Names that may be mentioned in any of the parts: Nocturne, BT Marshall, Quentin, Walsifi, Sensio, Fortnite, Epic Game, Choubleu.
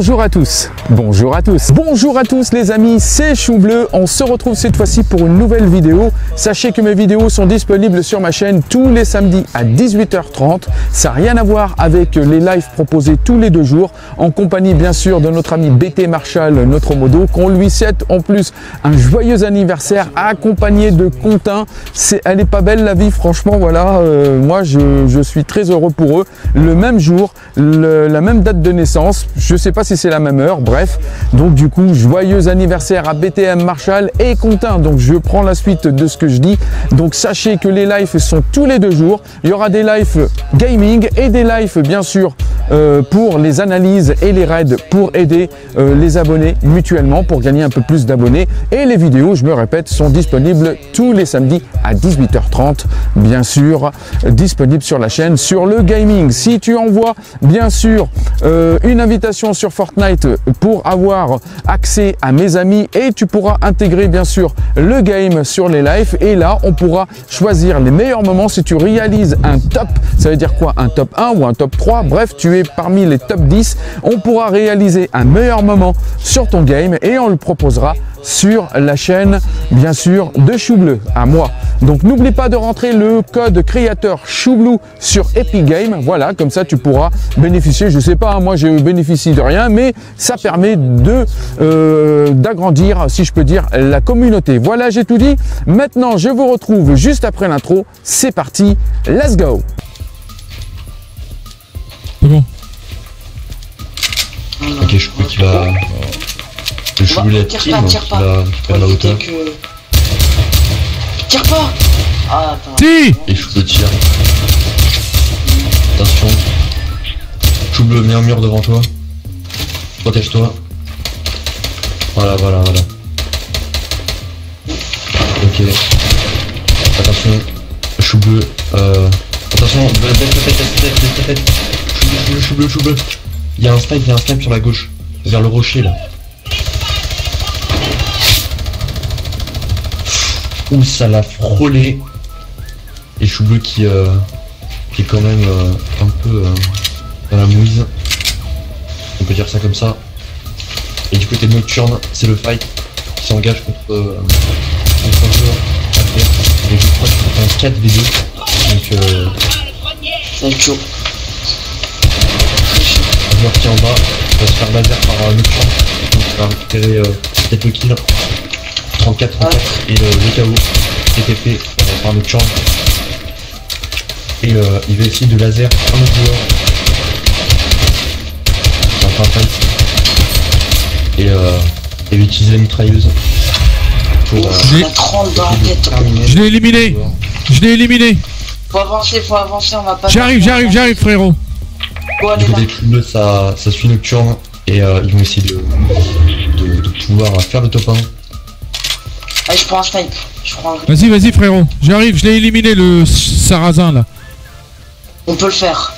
Bonjour à tous les amis, c'est Choubleu. On se retrouve cette fois-ci pour une nouvelle vidéo. Sachez que mes vidéos sont disponibles sur ma chaîne tous les samedis à 18h30. Ça n'a rien à voir avec les lives proposés tous les deux jours, en compagnie bien sûr de notre ami BT Marshall, notre modo, qu'on lui souhaite en plus un joyeux anniversaire, accompagné de Quentin. Elle est pas belle la vie, franchement, voilà. Moi je suis très heureux pour eux. Le même jour, la même date de naissance, je sais pas si c'est la même heure, bref. Donc du coup, joyeux anniversaire à BTM Marshall et Quentin. Donc je prends la suite de ce que je dis. Donc sachez que les lives sont tous les deux jours. Il y aura des lives gaming et des lives bien sûr pour les analyses et les raids, pour aider les abonnés mutuellement, pour gagner un peu plus d'abonnés. Et les vidéos, je me répète, sont disponibles tous les samedis à 18h30, bien sûr, disponibles sur la chaîne, sur le gaming. Si tu envoies bien sûr une invitation sur Fortnite pour avoir accès à mes amis, et tu pourras intégrer bien sûr le game sur les lives, et là on pourra choisir les meilleurs moments. Si tu réalises un top, ça veut dire quoi, un top 1 ou un top 3, bref, tu es parmi les top 10, on pourra réaliser un meilleur moment sur ton game et on le proposera sur la chaîne bien sûr de Choubleu, à moi. Donc n'oublie pas de rentrer le code créateur Choubleu sur Epic Game, voilà, comme ça tu pourras bénéficier, je sais pas, hein, moi je bénéficie de rien, mais ça permet de d'agrandir, si je peux dire, la communauté. Voilà, j'ai tout dit, maintenant je vous retrouve juste après l'intro, c'est parti, let's go. C'est bon. Ok, je crois qu'il va... Je voulais tire pas. La hauteur. Tire pas. Ah, attends. Si. Et je peux tirer. Attention. Choubleu, mets un mur devant toi. Protège-toi. Voilà, voilà, voilà. Ok. Attention. Choubleu. Attention. Tête. Choubleu. Il y a un snipe sur la gauche. Vers le rocher, là. Ouh, ça l'a frôlé. Et Choubleu qui est quand même un peu dans la mouise. On peut dire ça comme ça. Et du côté de Nocturne, c'est le fight qui s'engage contre un joueur après. Et je crois que c'est un 4v2. Donc c'est chaud. Un joueur qui est en bas, il va se faire laser par Nocturne. Donc il va récupérer peut-être le kill. 34 et le KO TTP par notre champ. Et il va essayer de laser un autre joueur. Et il va utiliser la mitrailleuse pour je l'ai éliminé. Faut avancer, on va pas. J'arrive frérot. Du côté de ça suit Nocturne et ils vont essayer de pouvoir faire le top 1. Allez, je prends un snipe. Vas-y frérot, j'arrive, je l'ai éliminé le sarrasin là. On peut le faire.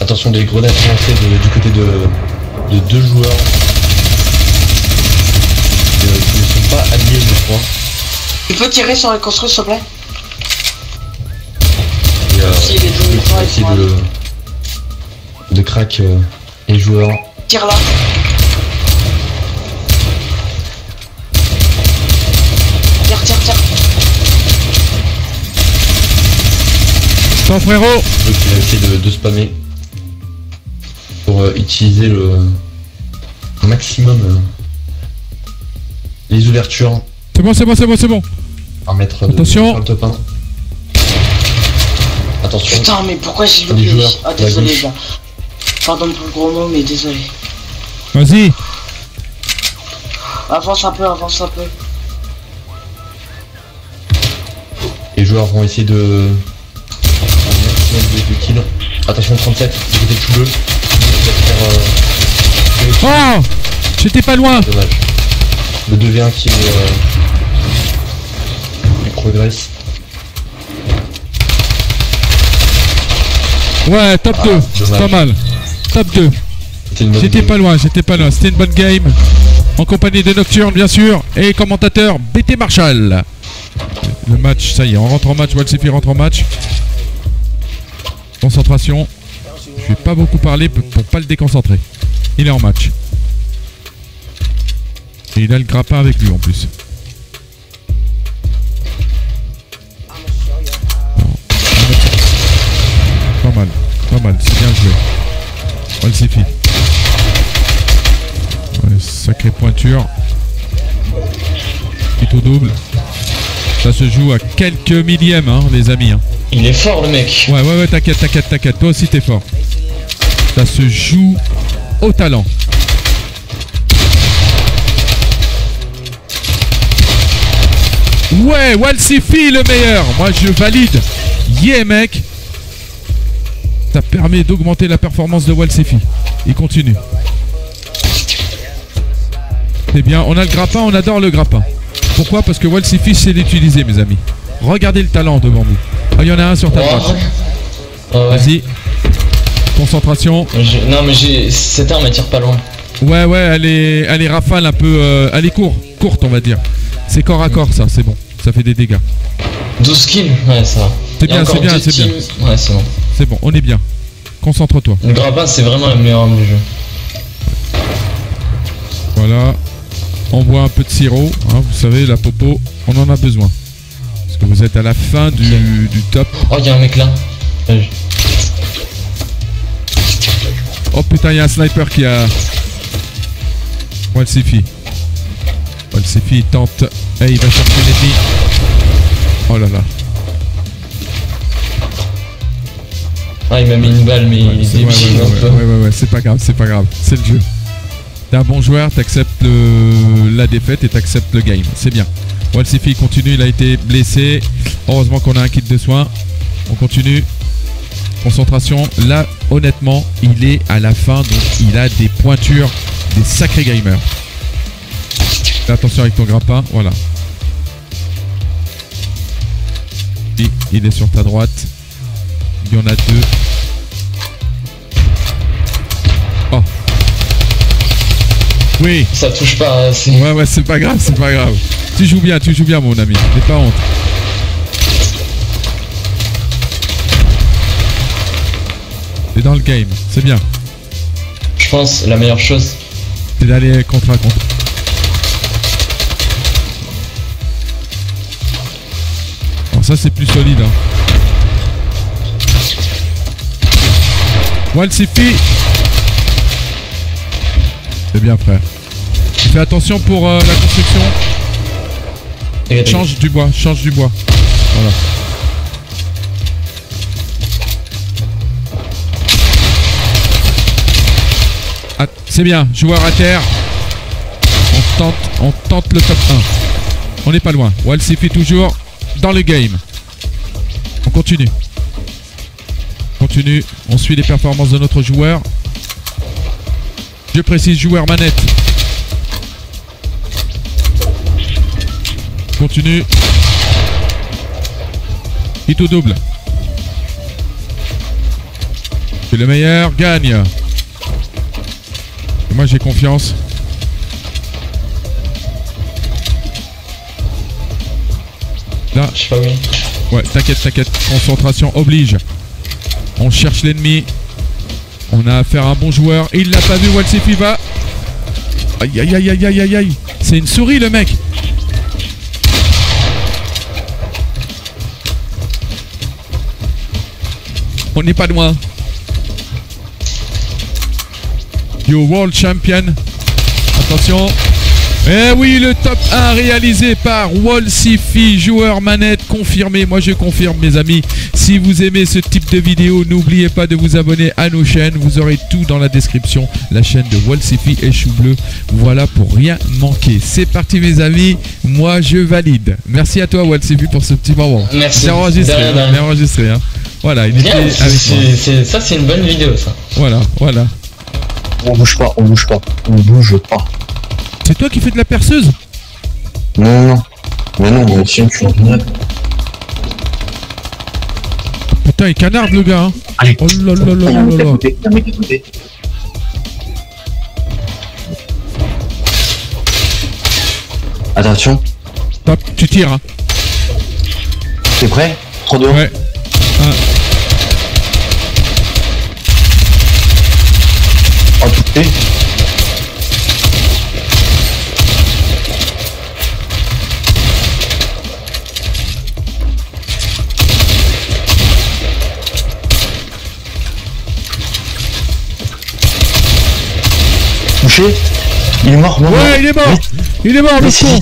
Attention, des grenades lancées du côté de deux joueurs qui ne sont pas alliés, je crois. Tu peux tirer sur les construits s'il te plaît. Et si, les joueurs essayer de crack les joueurs. Tire là. Tiens. Attends frérot. Donc il a essayé de spammer pour utiliser le maximum les ouvertures. C'est bon. À mettre attention. Le top 1. Attention. Putain, mais pourquoi j'ai loupé. Ah désolé les gars. Pardon pour le gros mot, mais désolé. Vas-y. Avance un peu. Les joueurs vont essayer de kills. Attention, 37, du côté de Choubleu. Oh, j'étais pas loin. Dommage. Le 2v1 qui progresse. Ouais, top 2, c'est pas mal. Top 2. J'étais pas loin. C'était une bonne game. En compagnie de Nocturne, bien sûr, et commentateur BT Marshall. Le match, ça y est, on rentre en match, Walsifi rentre en match. Concentration. Je vais pas beaucoup parler pour pas le déconcentrer. Il est en match. Et il a le grappin avec lui en plus. Pas mal, pas mal, c'est bien joué. Walsifi. Ouais, sacrée pointure. Plutôt double. Ça se joue à quelques millièmes, hein, les amis. Hein. Il est fort le mec. Ouais, ouais, ouais, t'inquiète, t'inquiète, t'inquiète. Toi aussi t'es fort. Ça se joue au talent. Ouais, Walsifi le meilleur. Moi je valide. Yeah mec. Ça permet d'augmenter la performance de Walsifi. Il continue. C'est bien, on a le grappin, on adore le grappin. Pourquoi? Parce que Walsifi sait l'utiliser mes amis. Regardez le talent devant vous. Ah il y en a un sur ta droite. Oh ouais. Vas-y. Concentration. Non mais cette arme elle tire pas loin. Ouais ouais, elle est rafale un peu, elle est courte on va dire. C'est corps à corps ça, c'est bon, ça fait des dégâts. 12 kills, ouais ça va. C'est bien, c'est bien, c'est bien. Ouais c'est bon. C'est bon, on est bien. Concentre-toi. Le grappin c'est vraiment la meilleure arme du jeu. Voilà. Envoie un peu de sirop, hein, vous savez la popo, on en a besoin. Parce que vous êtes à la fin du top. Oh il y a un mec là. Oh putain il y a un sniper qui a... Walsifi. Walsifi tente... Eh hey, il va chercher l'ennemi. Oh là là. Ah il m'a mis une balle mais ouais, il est débiché. Ouais, c'est pas grave, c'est pas grave, c'est le jeu. T'es un bon joueur, t'acceptes la défaite et t'acceptes le game, c'est bien. Walsifi continue, il a été blessé. Heureusement qu'on a un kit de soins. On continue. Concentration. Là, honnêtement, il est à la fin, donc il a des pointures, des sacrés gamers. Fais attention avec ton grappin, voilà. Il est sur ta droite. Il y en a deux. Oh. Oui. Ça touche pas assez. Ouais ouais c'est pas grave, c'est pas grave. Tu joues bien mon ami, n'aie pas honte. T'es dans le game, c'est bien. Je pense la meilleure chose c'est d'aller contre à contre. Alors ça c'est plus solide hein. Walsifi. C'est bien frère. Fais attention pour la construction. Et change du bois, change du bois. Voilà. Ah, c'est bien, joueur à terre. On tente le top 1. On n'est pas loin. Walsifi toujours dans le game. On continue. Continue. On suit les performances de notre joueur. Je précise joueur manette. Continue. Hit au double. Et le meilleur gagne. Et moi j'ai confiance. Là. Je sais pas où. Ouais, t'inquiète, t'inquiète. Concentration oblige. On cherche l'ennemi. On a affaire à un bon joueur. Il l'a pas vu, Walsifi va. Aïe aïe aïe aïe aïe aïe aïe. C'est une souris le mec. On n'est pas loin. Yo World Champion. Attention. Eh oui, le top 1 réalisé par Walsifi, joueur manette confirmé. Moi je confirme mes amis. Si vous aimez ce type de vidéo, n'oubliez pas de vous abonner à nos chaînes. Vous aurez tout dans la description. La chaîne de Walsifi et Choubleu. Voilà pour rien manquer. C'est parti mes amis. Moi je valide. Merci à toi Walsifi pour ce petit moment. Merci. C'est enregistré. Bien enregistré hein. Voilà, il était avec moi. Ça c'est une bonne vidéo ça. Voilà, voilà. On bouge pas, on bouge pas, on bouge pas. C'est toi qui fais de la perceuse? Non, non. Mais non, mais tiens, tu l'as. Putain, il canarde le gars, hein. Allez. Oh là là là là là là. Attention. Top, tu tires, hein. T'es prêt? 3, 2, 1. Ouais. Un. Oh putain. touché. Il est mort, non, ouais, non. Il est mort, le con.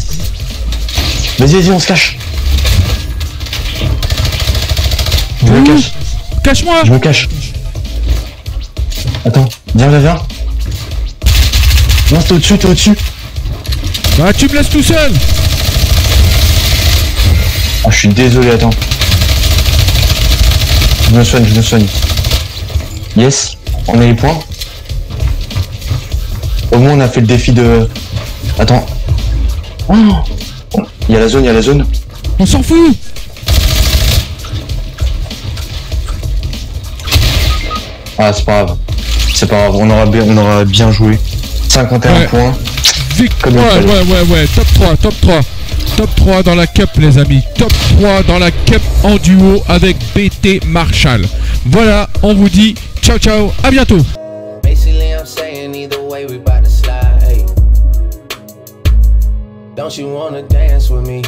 Vas-y, on se cache. Je me cache. Cache-moi. Je me cache. Attends, viens. Non, t'es au-dessus. Bah, tu me laisses tout seul. Ah, je suis désolé, attends. Je me soigne. Yes, on a les points. Au moins, on a fait le défi de... Attends. Oh. Il y a la zone. On s'en fout. Ah, c'est pas grave, on aura bien joué. 51 ouais. Points. Victoire, ouais, top 3 dans la cup, les amis. Top 3 dans la cup en duo avec BT Marshall. Voilà, on vous dit ciao, à bientôt. Don't you wanna dance with me?